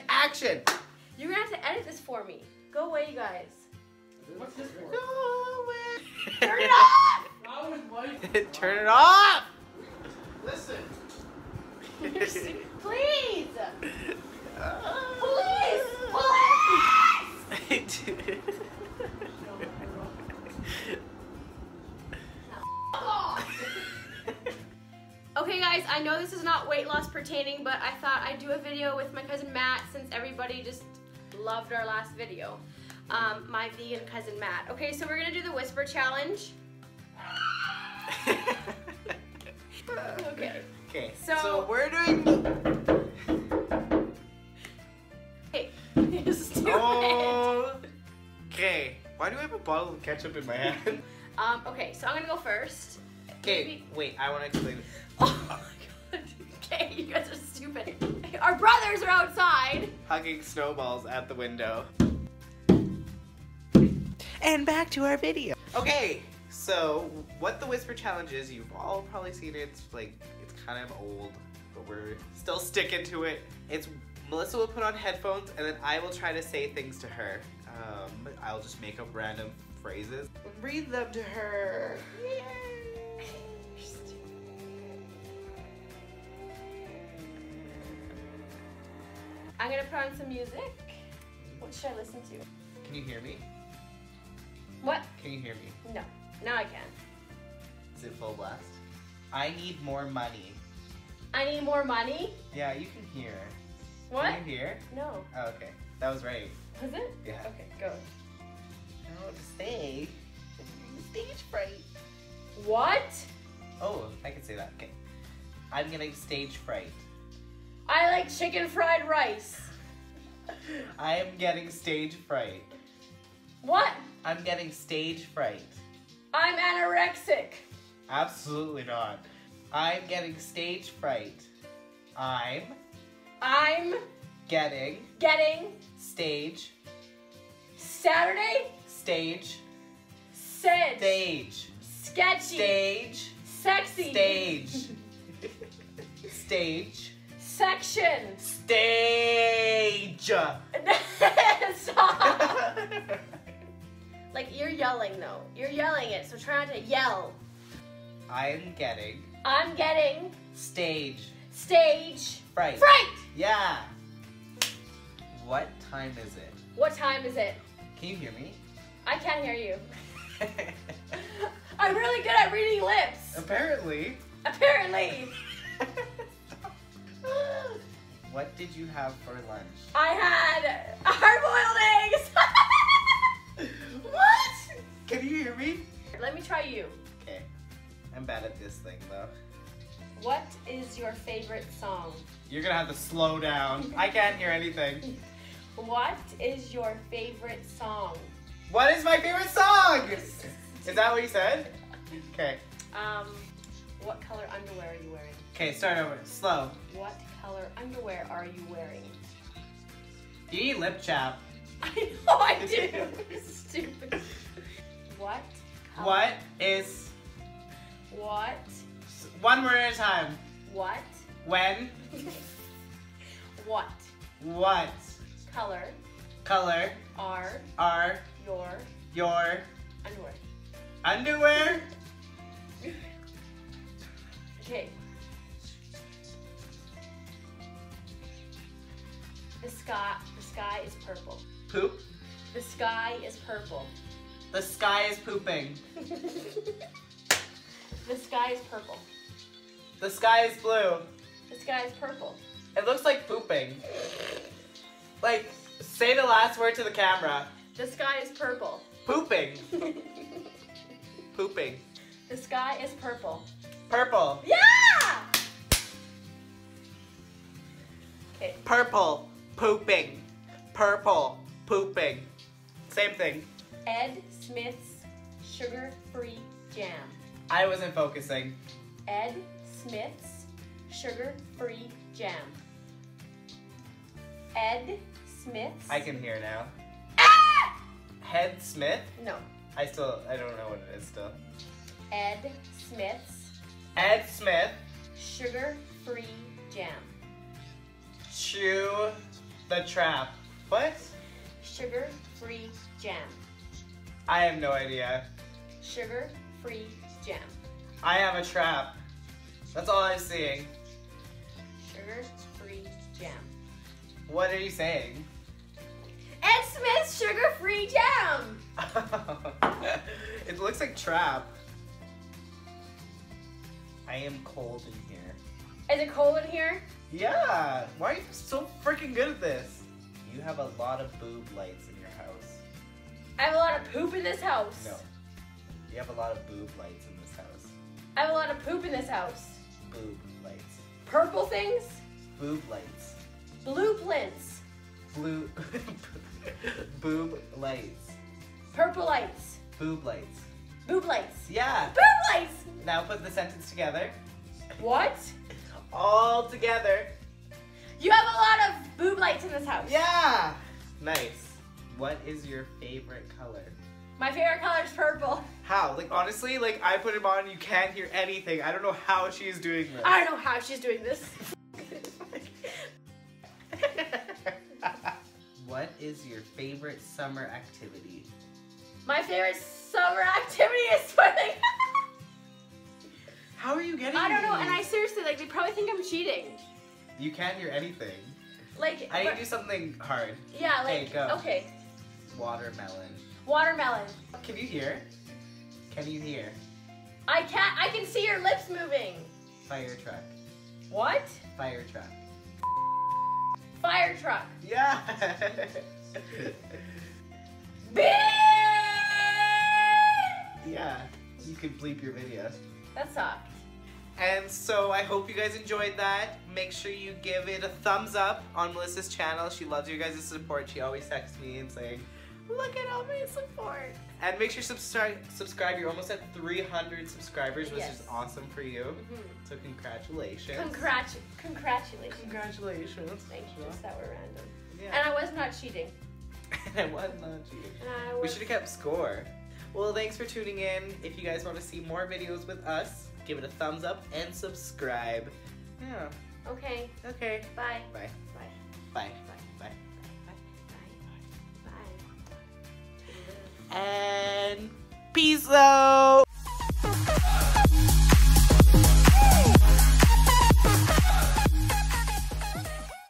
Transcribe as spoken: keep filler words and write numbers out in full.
and action. You're gonna have to edit this for me. Go away, you guys. What's this for? Go away. Turn it off. Turn it off. Listen. Please. Please. Please. Okay guys, I know this is not weight loss pertaining, but I thought I'd do a video with my cousin Matt since everybody just loved our last video. Um, my vegan cousin Matt. Okay, so we're gonna do the whisper challenge. Okay. Okay. So, so we're doing. Hey, just do oh, it. Okay. Why do I have a bottle of ketchup in my hand? Um. Okay. So I'm gonna go first. Okay. Wait. I want to explain. Oh my god. Okay. You guys are stupid. Our brothers are outside. Hugging snowballs at the window. And back to our video. Okay. So, what the whisper challenge is, you've all probably seen it, it's like, it's kind of old, but we're still sticking to it. It's, Melissa will put on headphones, and then I will try to say things to her. Um, I'll just make up random phrases. Read them to her. Yay! I'm gonna put on some music. What should I listen to? Can you hear me? What? Can you hear me? No. Now I can. Is it full blast? I need more money. I need more money? Yeah, you can hear. What? Can you hear? No. Oh, okay. That was right. Was it? Yeah. Okay, go. I don't know what to say. Stage fright. What? Oh, I can say that. Okay. I'm getting stage fright. I like chicken fried rice. I am getting stage fright. What? I'm getting stage fright. I'm anorexic. Absolutely not. I'm getting stage fright. I'm. I'm. Getting. Getting. Stage. Saturday. Stage. Sage. Stage. Sketchy. Stage. Sexy. Stage. Stage. Section. Stage. Stop. Like, you're yelling, though. You're yelling it, so try not to yell. I'm getting... I'm getting... Stage. Stage. Fright. Fright! Yeah! What time is it? What time is it? Can you hear me? I can't hear you. I'm really good at reading lips. Apparently. Apparently. What did you have for lunch? I had hard-boiled eggs! What? Can you hear me? Let me try you. Okay. I'm bad at this thing, though. What is your favorite song? You're gonna have to slow down. I can't hear anything. What is your favorite song? What is my favorite song? Is that what you said? Okay. Um, what color underwear are you wearing? Okay, start over. Slow. What color underwear are you wearing? E lip chap. I know I do. Stupid. What color? What is? What? One word at a time. What? When? What? What? Color. Color. Are. Are. Your. Your. Underwear. Underwear. Okay. The sky. The sky is purple. Poop? The sky is purple. The sky is pooping. The sky is purple. The sky is blue. The sky is purple. It looks like pooping. Like, say the last word to the camera. The sky is purple. Pooping. Pooping. The sky is purple. Purple. Yeah! Okay. Purple. Pooping. Purple. Pooping. Same thing. Ed Smith's sugar-free jam. I wasn't focusing. Ed Smith's sugar-free jam. Ed Smith's... I can hear now. Ah! Ed Smith? No. I still, I don't know what it is still. Ed Smith's... Ed Smith. Sugar-free jam. Chew... The trap. What? Sugar-free jam. I have no idea. Sugar-free jam. I have a trap. That's all I'm seeing. Sugar-free jam. What are you saying? Ed Smith's sugar-free jam! It looks like trap. I am cold in here. Is it cold in here? Yeah! Why are you so freaking good at this? You have a lot of boob lights in your house. I have a lot of poop in this house. No. You have a lot of boob lights in this house. I have a lot of poop in this house. Boob lights. Purple things? Boob lights. Blue plints. Blue. Boob lights. Purple lights. Boob lights. Boob lights. Yeah. Boob lights! Now put the sentence together. What? All together. You have a lot of boob lights in this house. Yeah. Nice. What is your favorite color? My favorite color is purple. How? Like, honestly, like, I put him on, you can't hear anything. I don't know how she's doing this. I don't know how she's doing this. What is your favorite summer activity? My favorite summer activity is swimming. How are you getting I don't know, these? And I seriously, like, they probably think I'm cheating. You can't hear anything. Like, I need to do something hard. Yeah, like, hey, go. Okay. Watermelon. Watermelon. Can you hear? Can you hear? I can't, I can see your lips moving. Fire truck. What? Fire truck. Fire truck. Yeah. Beep! Yeah, you can bleep your video. That sucked. And so I hope you guys enjoyed that. Make sure you give it a thumbs up on Melissa's channel. She loves your guys' support. She always texts me and saying, look at all my support. And make sure you subscribe. subscribe. You're almost at three hundred subscribers, which yes. is awesome for you. Mm-hmm. So congratulations. Congratu congratulations. Congratulations. Thank you. Just that were random. Yeah. And I was not cheating. And I was not cheating. And I was... We should have kept score. Well, thanks for tuning in. If you guys want to see more videos with us, give it a thumbs up and subscribe. Yeah. Okay. Okay. Bye. Bye. Bye. Bye. Bye. Bye. Bye. Bye. Bye. And peace out.